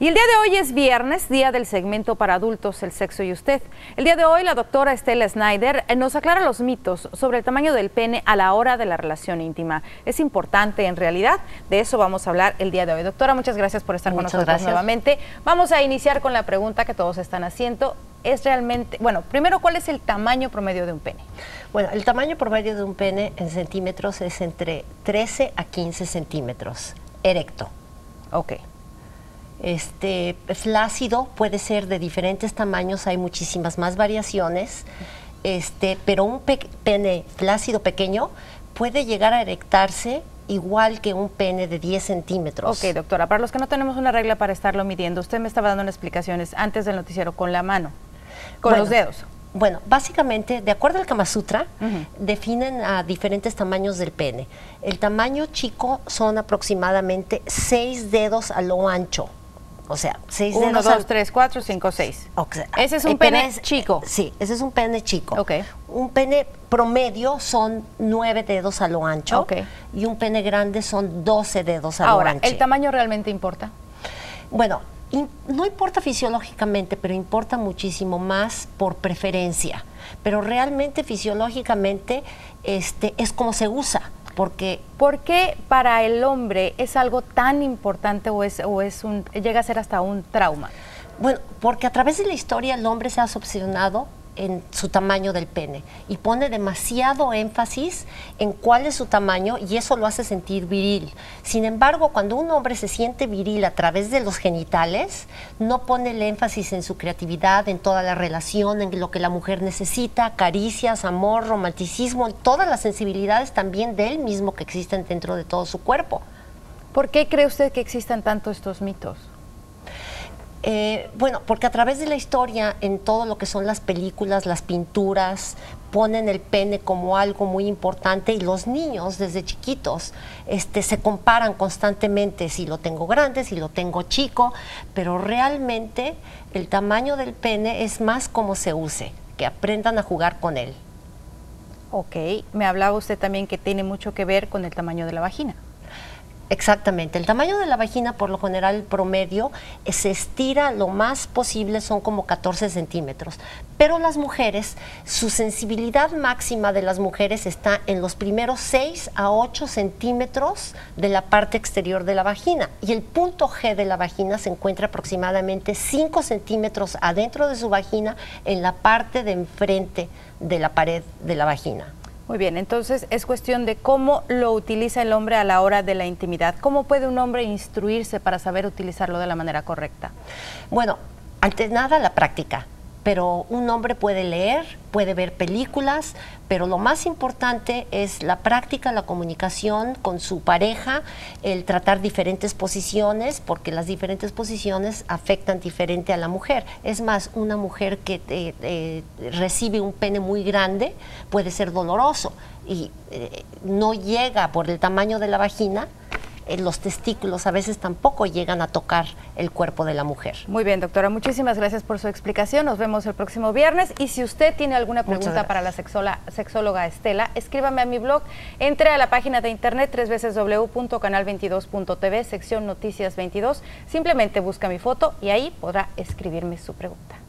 Y el día de hoy es viernes, día del segmento para adultos, el sexo y usted. El día de hoy la doctora Estella Sneider nos aclara los mitos sobre el tamaño del pene a la hora de la relación íntima. Es importante en realidad, de eso vamos a hablar el día de hoy. Doctora, muchas gracias por estar con nosotros nuevamente. Vamos a iniciar con la pregunta que todos están haciendo. Es realmente, bueno, primero, ¿cuál es el tamaño promedio de un pene? Bueno, el tamaño promedio de un pene en centímetros es entre 13 a 15 centímetros, erecto. Ok. Flácido puede ser de diferentes tamaños, hay muchísimas más variaciones, pero un pene flácido pequeño puede llegar a erectarse igual que un pene de 10 centímetros. Ok, doctora, para los que no tenemos una regla para estarlo midiendo, usted me estaba dando unas explicaciones antes del noticiero con la mano, con los dedos. Bueno, básicamente, de acuerdo al Kama Sutra, definen a diferentes tamaños del pene. El tamaño chico son aproximadamente 6 dedos a lo ancho. O sea, 6 dedos. 1, 2, 3, 4, 5, 6. Ese es un pene chico. Sí, ese es un pene chico. Okay. Un pene promedio son 9 dedos a lo ancho. Okay. Y un pene grande son 12 dedos a lo ancho. Ahora, ¿el tamaño realmente importa? Bueno, no importa fisiológicamente, pero importa muchísimo más por preferencia. Pero realmente fisiológicamente es como se usa. Porque, ¿por qué para el hombre es algo tan importante o llega a ser hasta un trauma? Bueno, porque a través de la historia el hombre se ha obsesionado en su tamaño del pene y pone demasiado énfasis en cuál es su tamaño y eso lo hace sentir viril. Sin embargo, cuando un hombre se siente viril a través de los genitales, no pone el énfasis en su creatividad, en toda la relación, en lo que la mujer necesita, caricias, amor, romanticismo, en todas las sensibilidades también de él mismo que existen dentro de todo su cuerpo. ¿Por qué cree usted que existan tanto estos mitos? Bueno, porque a través de la historia, en todo lo que son las películas, las pinturas, ponen el pene como algo muy importante y los niños desde chiquitos se comparan constantemente si lo tengo grande, si lo tengo chico, pero realmente el tamaño del pene es más como se use, que aprendan a jugar con él. Ok, me hablaba usted también que tiene mucho que ver con el tamaño de la vagina. Exactamente, el tamaño de la vagina por lo general el promedio se estira lo más posible, son como 14 centímetros, pero las mujeres, su sensibilidad máxima de las mujeres está en los primeros 6 a 8 centímetros de la parte exterior de la vagina y el punto G de la vagina se encuentra aproximadamente 5 centímetros adentro de su vagina en la parte de enfrente de la pared de la vagina. Muy bien, entonces es cuestión de cómo lo utiliza el hombre a la hora de la intimidad. ¿Cómo puede un hombre instruirse para saber utilizarlo de la manera correcta? Bueno, antes nada la práctica, pero un hombre puede leer, puede ver películas, pero lo más importante es la práctica, la comunicación con su pareja, el tratar diferentes posiciones, porque las diferentes posiciones afectan diferente a la mujer. Es más, una mujer que recibe un pene muy grande puede ser doloroso y no llega por el tamaño de la vagina. Los testículos a veces tampoco llegan a tocar el cuerpo de la mujer. Muy bien, doctora, muchísimas gracias por su explicación. Nos vemos el próximo viernes. Y si usted tiene alguna pregunta para la sexóloga Estela, escríbame a mi blog. Entre a la página de internet www.canal22.tv, sección Noticias 22. Simplemente busca mi foto y ahí podrá escribirme su pregunta.